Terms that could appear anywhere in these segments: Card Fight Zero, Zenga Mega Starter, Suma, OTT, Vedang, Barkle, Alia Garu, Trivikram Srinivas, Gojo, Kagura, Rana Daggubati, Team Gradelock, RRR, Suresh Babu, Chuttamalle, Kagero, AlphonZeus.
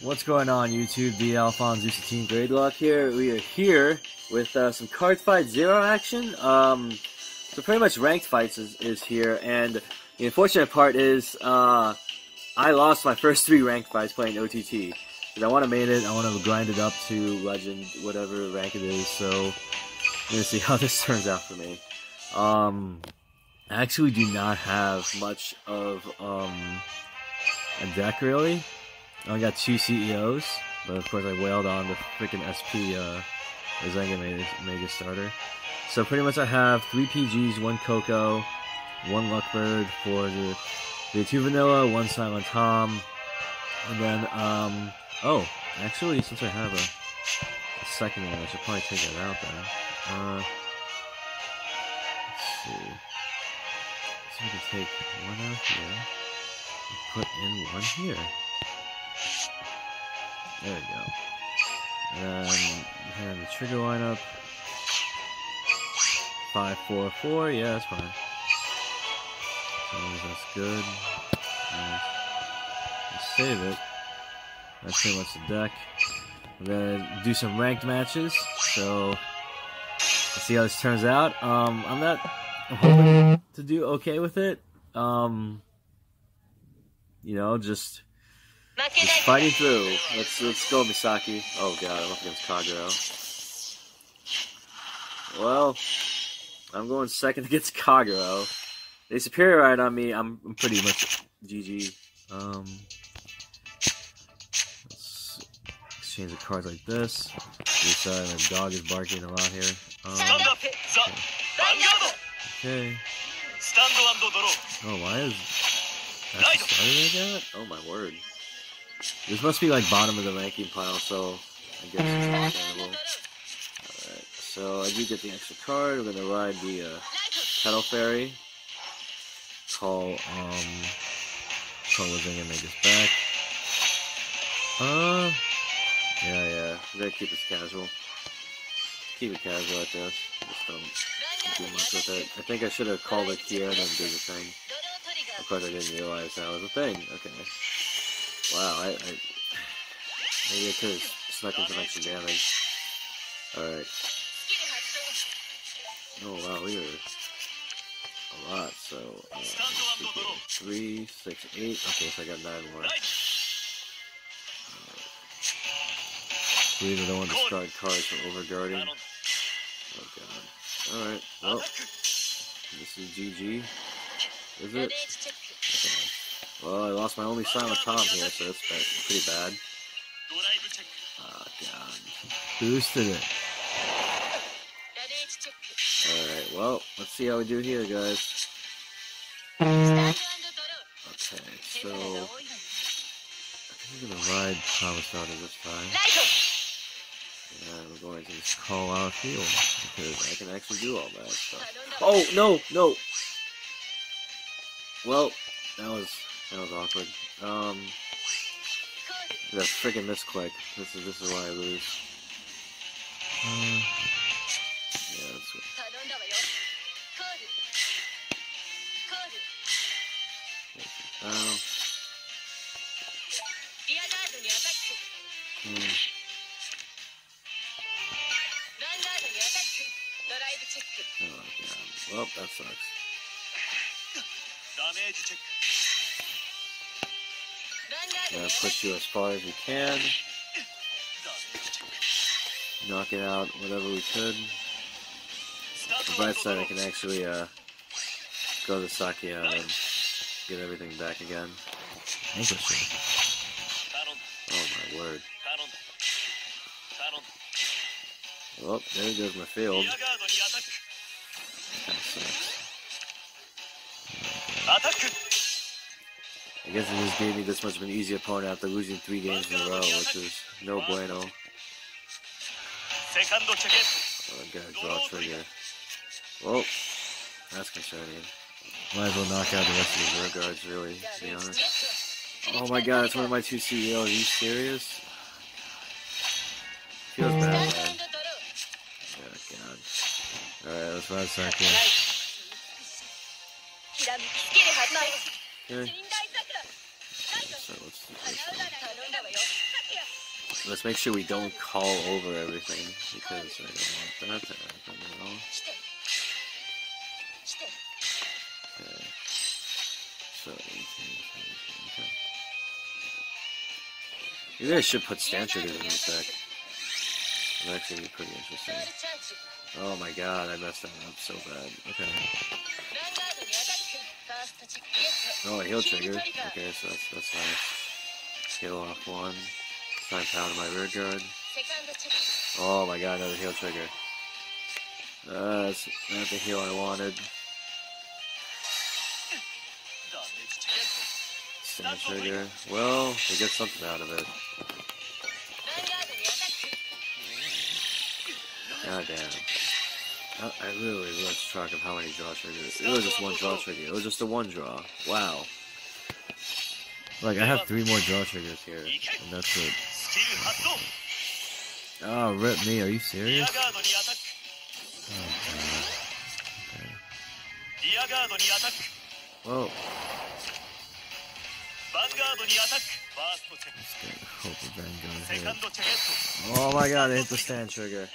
What's going on, YouTube? The AlphonZeus Team Gradelock here. We are here with some Card Fight Zero action. So pretty much ranked fights is here, and the unfortunate part is I lost my first three ranked fights playing OTT. Because I want to made it, I want to grind it up to Legend, whatever rank it is, so I'm going to see how this turns out for me. I actually do not have much of a deck, really. I only got two CEOs, but of course I wailed on the freaking SP, the Zenga Mega Starter. So pretty much I have three PGs, one Coco, one Luckbird for the two Vanilla, one Silent Tom, and then, oh, actually since I have a second one, I should probably take that out then. Let's see. So we can take one out here and put in one here. There we go. And then the trigger lineup. 5-4-4, yeah, that's fine. That's good. And let's save it. That's pretty much the deck. We're gonna do some ranked matches, so let's see how this turns out. I'm hoping to do okay with it. You know, just fighting through. Let's go, Misaki. Oh god, I'm up against Kagero. Well, I'm going second against Kagero. They superiorite on me. I'm pretty much GG. Let's exchange the cards like this. Sorry, my dog is barking a lot here. Okay. Oh, why is that starting like that? Oh my word. This must be like bottom of the ranking pile, so I guess it's understandable. Alright, so I do get the extra card. We're gonna ride the Petal Fairy. Call Zinga and make us back. Yeah. We gotta keep this casual. Keep it casual, I guess. Just don't do much with it. I think I should have called it here and then did the thing. Of course, I didn't realize that was a thing. Okay. Wow, maybe I could have snuck into extra damage. Alright. Oh wow, we were a lot, so 3, 6, 8. Okay, so I got 9 more. These are the ones that discard cards from overguarding. Oh god. Alright, well, this is GG. Is it? Okay. Well, I lost my only Silent Tom here, so that's pretty bad. Oh, God. Boosted it. Alright, well, let's see how we do here, guys. Okay, so I think I'm going to ride Thomas out of this time. And we're going to just call out Heal, because I can actually do all that stuff. Oh, no! Well, that was awkward. That freaking misclick. This is why I lose. Yeah, that's good. Oh my god. Well, that sucks. We're gonna push you as far as we can. Knock it out whatever we could. On the bright side, I can actually go to Saki and get everything back again. Interesting. Oh my word. Well, there goes my field. That sucks. I guess it just gave me this much of an easy opponent after losing 3 games in a row, which is no bueno. Oh, I gotta draw a trigger. Well, that's concerning. Might as well knock out the rest of the rear guards, really, to be honest. Oh my god, it's one of my 2 CEOs. Are you serious? Feels bad, man. Oh god. Alright, let's ride Saki. Okay. So let's do this one. Let's make sure we don't call over everything, because I don't want that to happen at all. Okay. So, okay. Maybe I should put Stanford in this deck. It's actually pretty interesting. Oh my god, I messed that up so bad. Okay. Oh, a heal trigger. Okay, so that's nice. Heal off one. Time pound my rear guard. Oh my god, another heal trigger. That's not the heal I wanted. Stand trigger. Well, we get something out of it. God damn. I really lost track of how many draw triggers. It was just one draw trigger. It was just a one draw. Wow. Like, I have 3 more draw triggers here, and that's it. Oh, rip me, are you serious? Oh, God. Okay. Whoa. Let's get a hope of Vanguard here. Oh my god, I hit the stand trigger.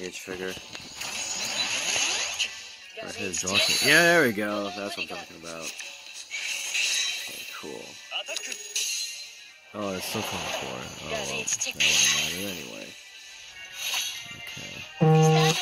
Need trigger. Right here, draw trigger. Yeah, there we go. That's what I'm talking about. Okay, cool. Oh, it's still coming for. Oh, well, that wouldn't matter anyway. Okay. Oh my god.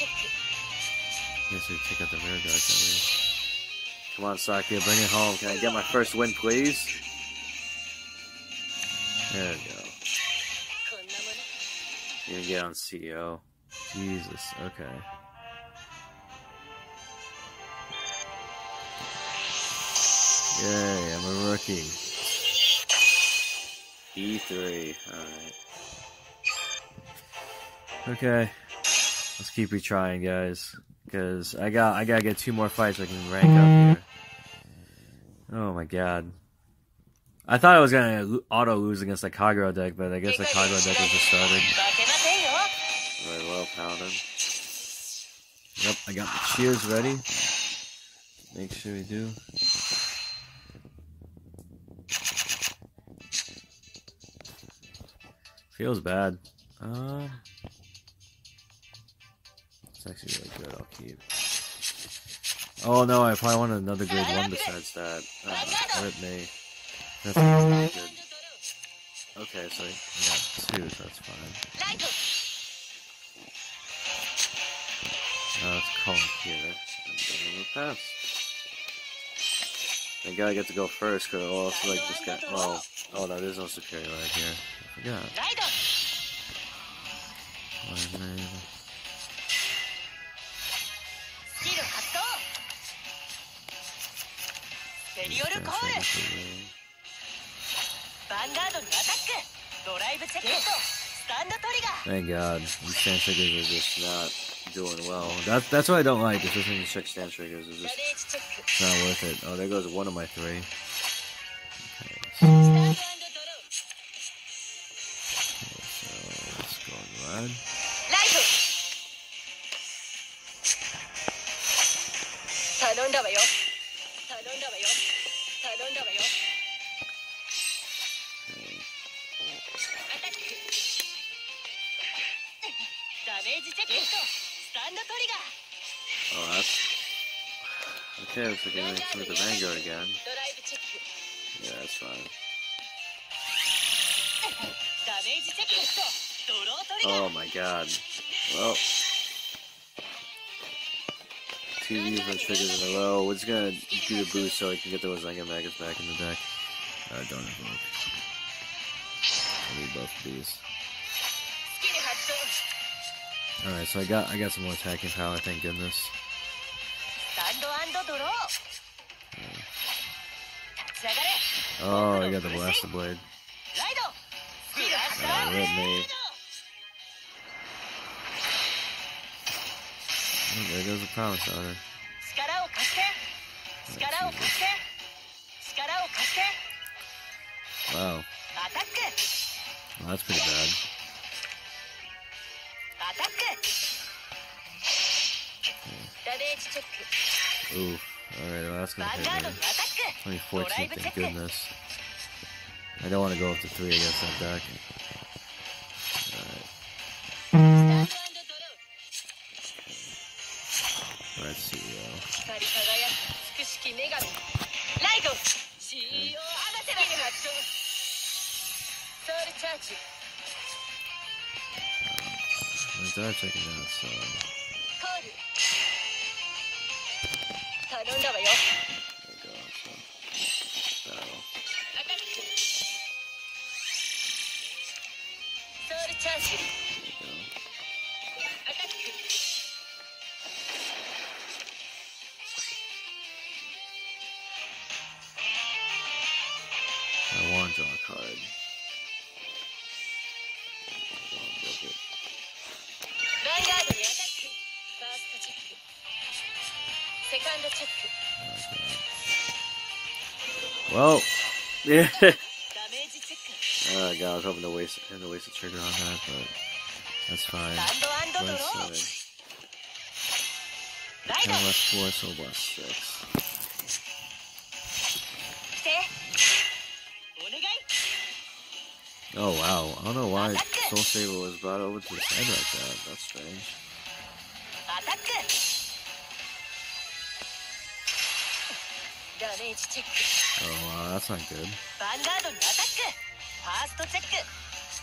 I guess we pick up the rear guard, can't we? Come on, Sakia, bring it home. Can I get my first win, please? There we go. You can get on CO. Jesus, okay. Yay, I'm a rookie. E3, alright. Okay. Let's keep retrying, guys. Because I gotta get 2 more fights so I can rank up here. Oh my god. I thought I was gonna auto-lose against the Kagura deck, but I guess the Kagura deck has just started. Very well, Paladin. Yep, I got the cheers ready. Make sure we do. Feels bad. It's actually really good, I'll keep. Oh no, I probably want another grade 1 besides that. Rip me. That's really good. Okay, so I got 2, so that's fine. Let's call it here. I'm gonna pass. I gotta get to go first, cause I'll also like this guy. Oh, oh no, there's no superior right here. I forgot. Why am I even... Thank God, these stand triggers are just not doing well. That's what I don't like, is listening to check stand triggers. It's just not worth it. Oh, there goes one of my 3. Okay, so let's go on the line. Oh, that's... Okay, looks like I'm going to the Vanguard again. Yeah, that's fine. Oh my god. Well... 2 different triggers in a row. We're just going to do the boost so I can get those Zenga Megas back in the deck. Don't invoke. I need both of these. Alright, so I got some more attacking power, thank goodness. Oh, I got the Blaster Blade. Alright, rip me. Oh, there goes the power starter. Wow. Well, that's pretty bad. Okay. Ooh. Alright, well, that's gonna hit me. Only 14, thank goodness. I don't want to go up to 3 against that deck. Alright. Let's see, okay. My dad checking out, so... There we go, so... Battle. There we go. I want to draw a card. Okay. Well, yeah. Oh god, I was hoping to waste a trigger on that, but that's fine. Right side. 10 less 4, so what? 6. Oh wow, I don't know why Soul Saber was brought over to the side like that, that's strange. Oh wow, that's not good.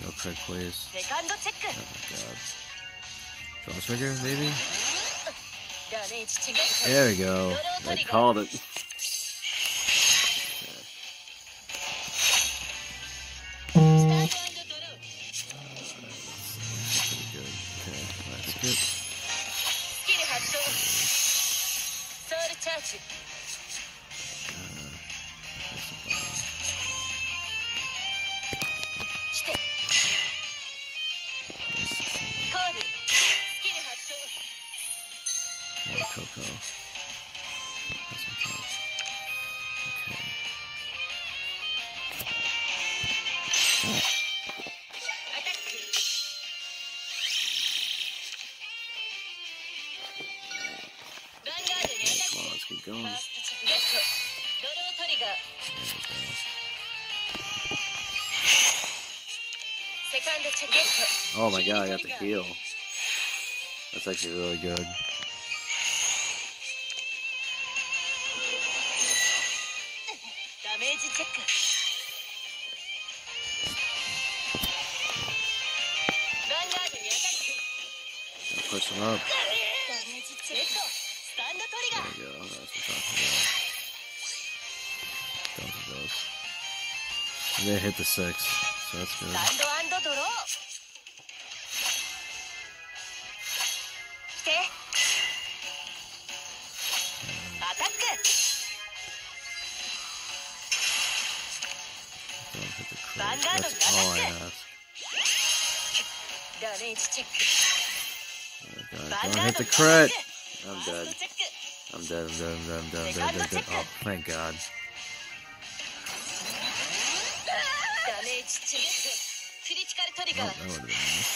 No trick, please. Oh my god. Draw trigger, maybe? There we go, I called it. Going. There we go. Oh my god, I got the heal. That's actually really good. Gotta push him up. There we go, that's what I'm talking about. Both of those. And they hit the 6, so that's good. Don't hit the crate. That's all I have. Oh my god, don't hit the crate! I'm dead. I'm dead. Oh, thank god. Oh, that would've been nice.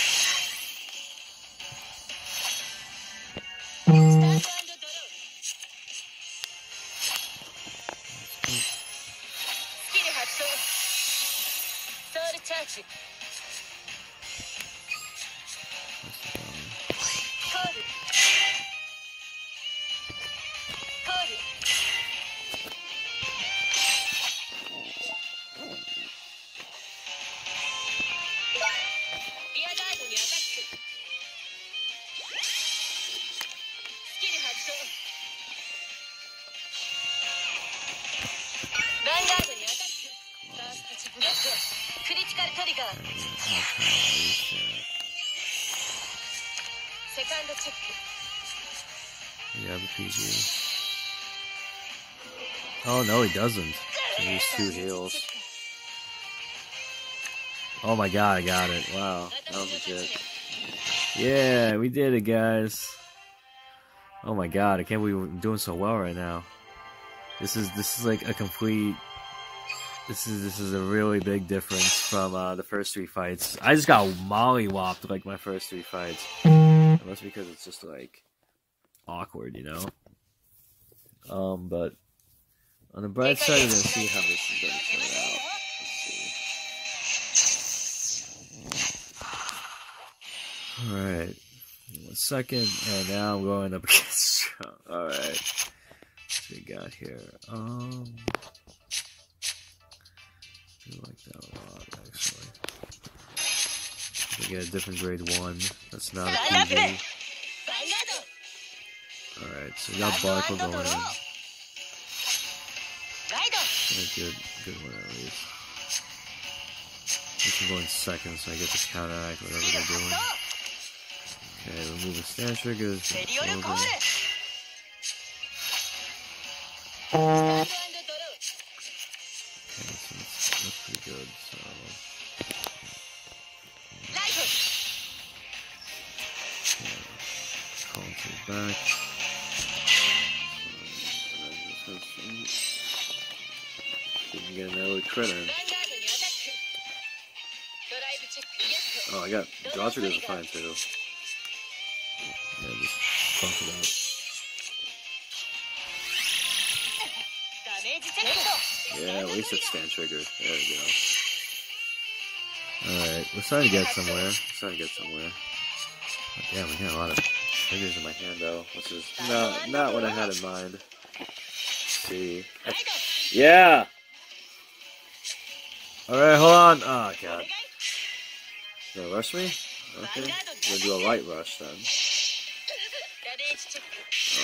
Yeah, but PG. Oh no, he doesn't. He's 2 heals. Oh my god, I got it. Wow, that was legit. Yeah, we did it, guys. Oh my god, I can't believe we're doing so well right now. This is like a complete... This is a really big difference from the first three fights. I just got mollywopped like my first three fights. That's because it's just like awkward, you know? But on the bright side, we're gonna see how this is gonna turn out. Alright, 1 second, and now I'm going up against Trump. Alright, what we got here? I do like that a lot, actually. We get a different grade 1, that's not a PV. Alright, so we got Barkle going in. That's a good one, at least. We can go in second, so I get to counteract whatever they're doing. Okay, remove the stand triggers. Okay, so that's pretty good, so... Okay, call it back. Didn't get an early crit in. Oh, I got... Draw triggers are fine, too. Yeah, just bump it out. Yeah, at least it's stand triggered. There we go. Alright, we're starting to get somewhere. Oh, damn, I got a lot of triggers in my hand, though. Which is not what I had in mind. Let's see. Yeah! Alright, hold on. Oh, god. They're gonna rush me? Okay. We'll do a light rush, then.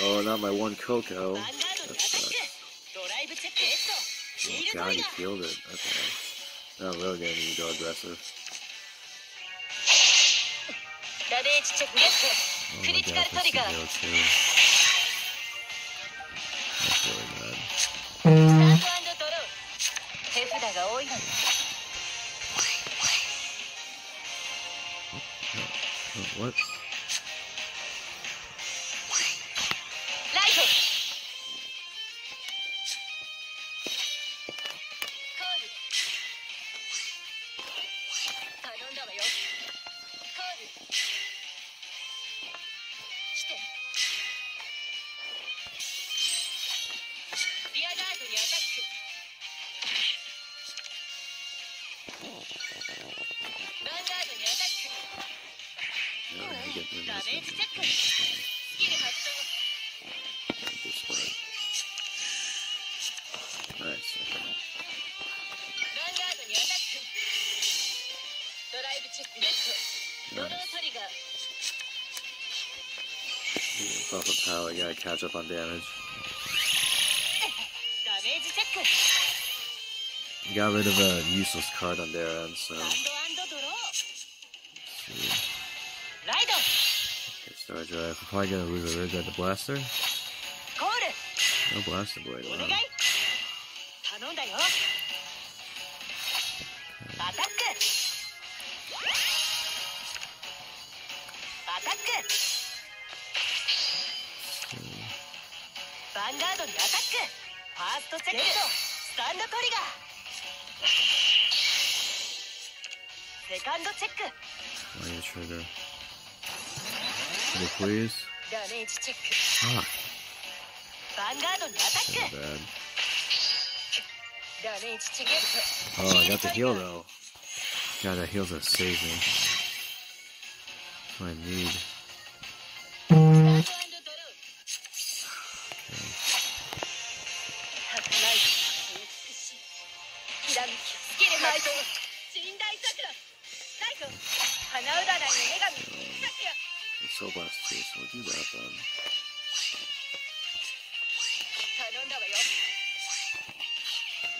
Oh, not my one Coco. That sucks. Oh god, he killed it. Okay. Now I'm really gonna need to go aggressive. Oh my god, that's a go too. That's really bad. Oh, what? I gotta catch up on damage. Got rid of a useless card on their end, so. Okay, Star Drive. I'm probably gonna lose a red at the blaster. No blaster blade. Wow. Why trigger? Could you please? Fuck. So bad. Oh, I got the heal though. God, that heal's gonna save me. That's what I need. So blast too, so we'll do that then.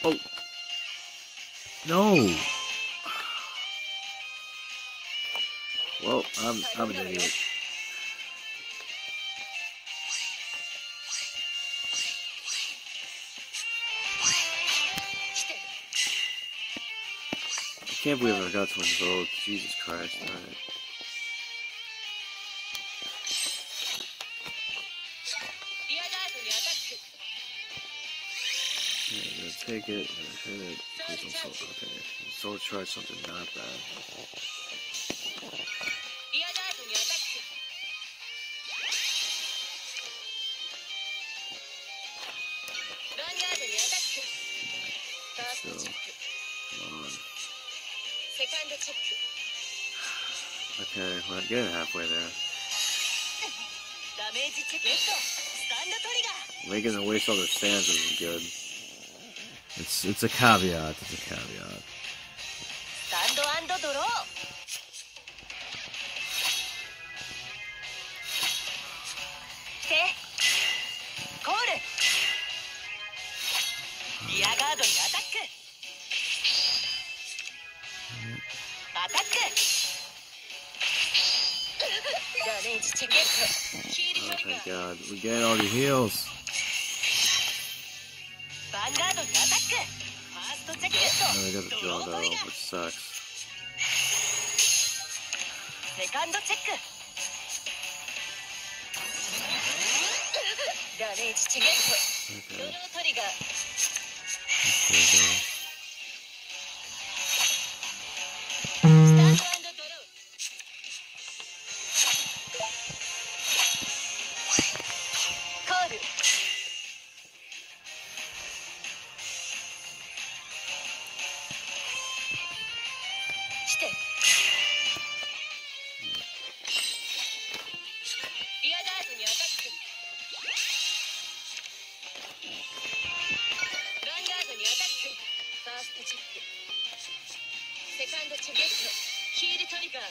Oh! No! Well, I'm an idiot. I can't believe I got to involve. Jesus Christ, alright. take it and hit it. Okay, so try something not bad. So, come on. Okay, well, get halfway there. Making the waste all the stands isn't good. It's a caveat. It's a caveat. Stand and draw. Oh, thank God. We get all the heals. Oh, we got the draw though, which sucks. Okay. Okay,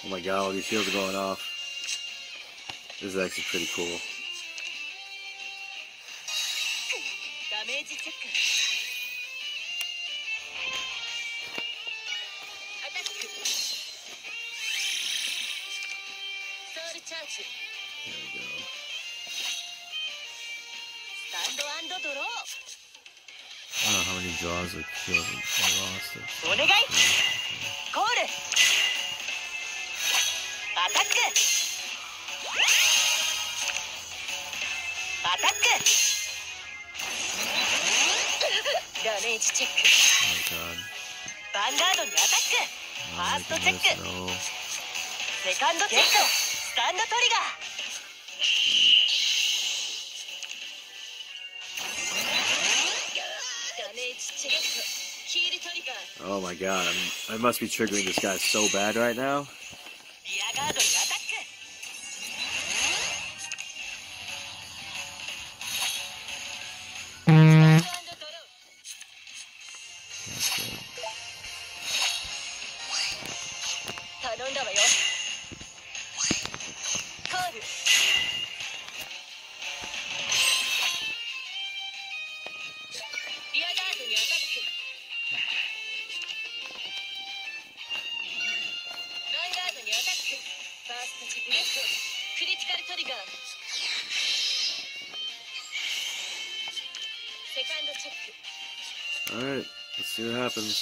oh my God, all these shields are going off. This is actually pretty cool. There we go. I don't know how many draws or kills I lost. Okay. Damage check. Oh God. Vanguard attack. First check. Second check. Stand trigger. Damage check. Kill trigger. Oh my God, I must be triggering this guy so bad right now. Alright, let's see what happens.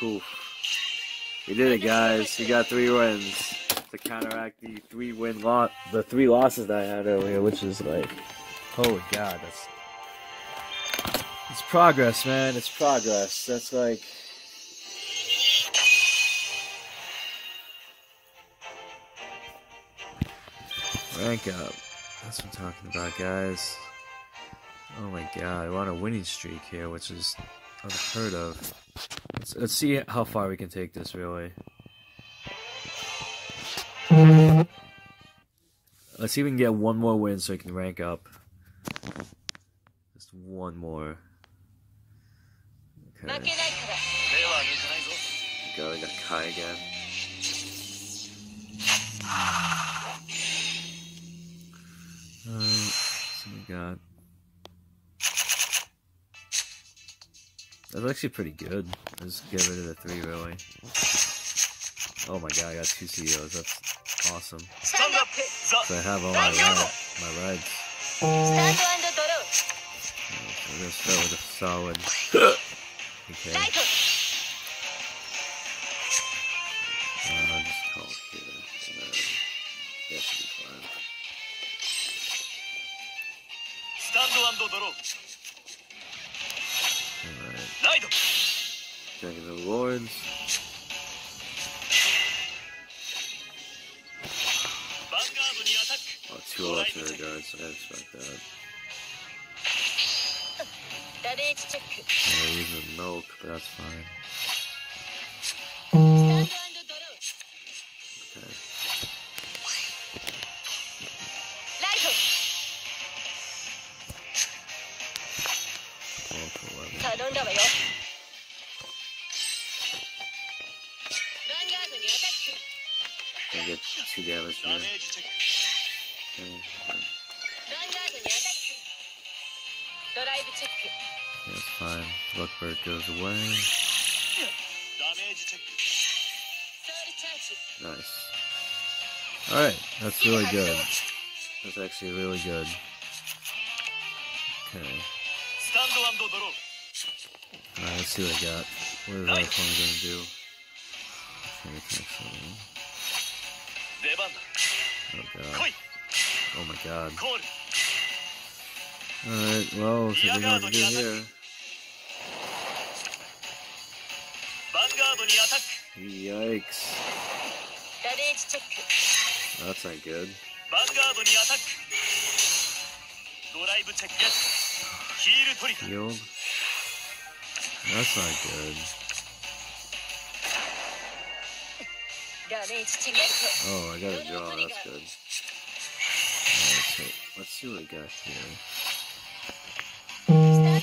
Cool. We did it, guys. We got 3 wins to counteract the 3 losses that I had earlier, which is like, holy God, it's progress, man. It's progress. That's like, rank up. That's what I'm talking about, guys. Oh my God, we're on a winning streak here, which is unheard of. Let's see how far we can take this, really. Let's see if we can get 1 more win so we can rank up. Just 1 more. Okay. God, I got Kai again. Alright, so we got... That's actually pretty good. Let's get rid of the 3, really. Oh my God, I got 2 CEOs. That's awesome. So I have all my rides. Right, we're gonna start with a solid. Okay. I'll just call it here. That should be fine. Alright. Dragon of Lords. Oh, two off there, guys. I expect that. They're using milk, but that's fine. It goes away. Nice. Alright, that's really good. That's actually really good. Okay. Alright, let's see what I got. What is our opponent going to do? Oh god. Oh my god. Alright, well, let's see what we have to do here. Yikes. That's not good. Heal. That's not good. Oh, I got a draw. That's good. Alright, so let's see what I got here. I got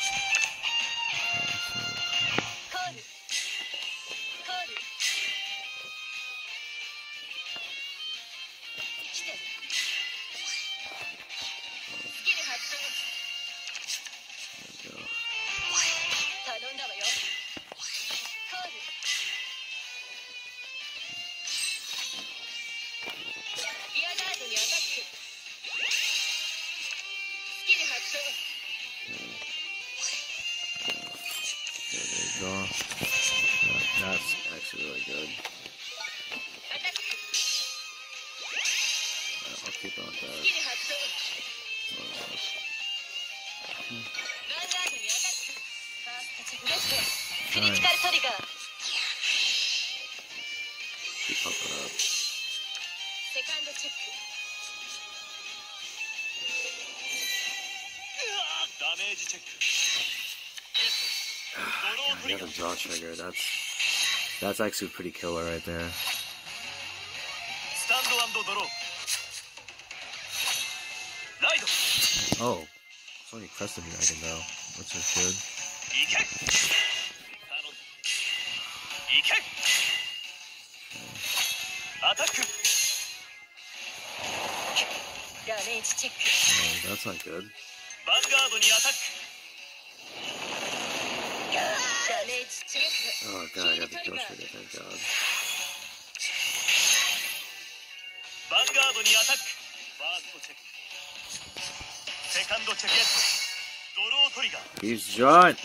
a draw trigger. That's actually pretty killer right there. Oh, it's only crested dragon though, which is good. Oh, that's not good. Oh god, I got the kill trigger, thank god. He's drawing!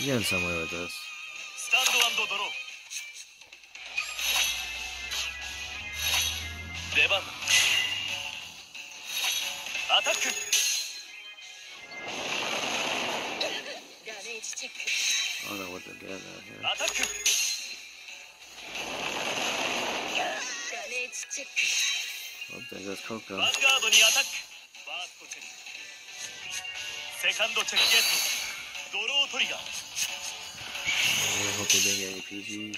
I'm getting somewhere with this. Stand and draw. Devan. Attack. Damage check. I don't know what they're getting out here. Attack. Damage check. Oh, there goes Coco. Vanguard ni attack. First check. Second check get. Draw trigger. I hope they didn't get any PGs.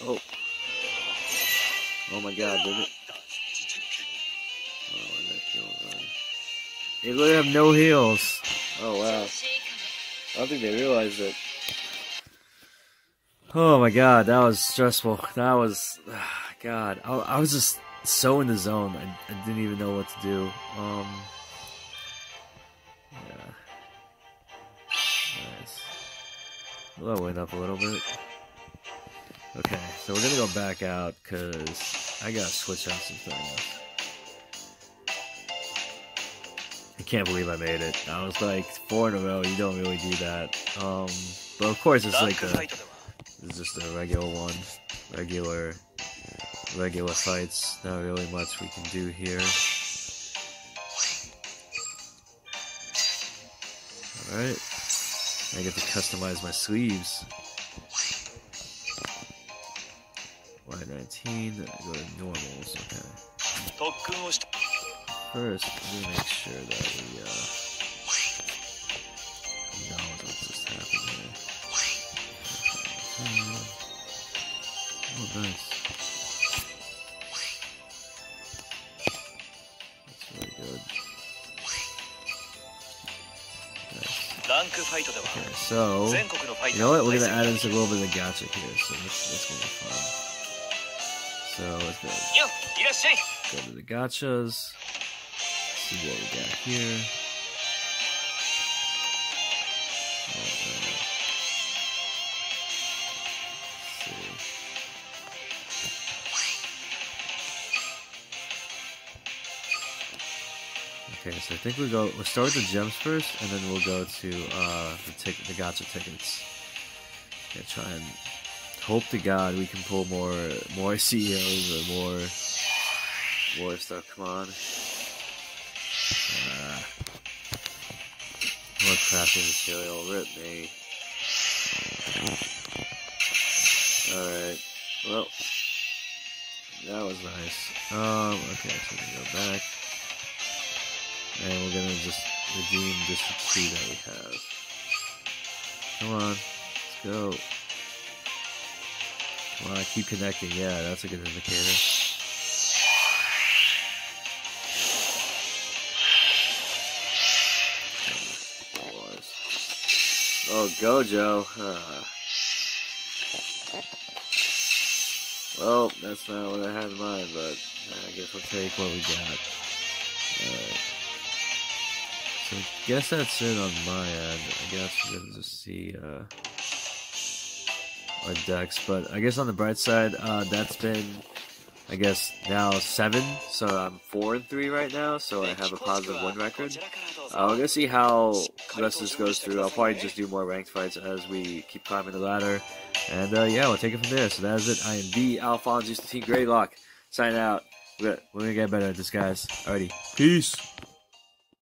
Oh. Oh my god, did it? Oh, that kill run. They literally have no heals. Oh wow. I don't think they realized it. Oh my god, that was stressful. That was... God, I was just so in the zone. I didn't even know what to do. I'll win up a little bit. Okay, so we're gonna go back out because I gotta switch out some things. I can't believe I made it. I was like 4 in a row. You don't really do that. But of course it's like it's just a regular one, regular fights. Not really much we can do here. All right. I get to customize my sleeves. Y19, then I go to normals, okay. First, let me make sure that we, know what just happened here. Oh, nice. That's really good. Okay, so, you know what, we're gonna add in a little bit of gacha here, so this is gonna be fun. So, let's go to the gachas, see what we got here. Okay, so I think we'll start with the gems first, and then we'll go to the gacha tickets. Okay, try and hope to God we can pull more CEOs or more stuff. Come on. More crafting material. Rip me. Alright. Well, that was nice. Okay, so we can go back. And we're gonna just redeem this tree that we have. Come on, let's go. Come on, keep connecting. Yeah, that's a good indicator. Oh, Gojo. Well, that's not what I had in mind, but I guess we'll take what we got. Alright. So I guess that's it on my end. I guess we're gonna just see our decks, but I guess on the bright side, that's been, I guess, now 7. So I'm 4-3 right now. So I have a positive win record. We're gonna see how the rest of this goes through. I'll probably just do more ranked fights as we keep climbing the ladder, and yeah, we'll take it from there. So that is it. I am the AlphonZeus, Team Gradelock, signing out. We're gonna get better at this, guys. Alrighty, peace.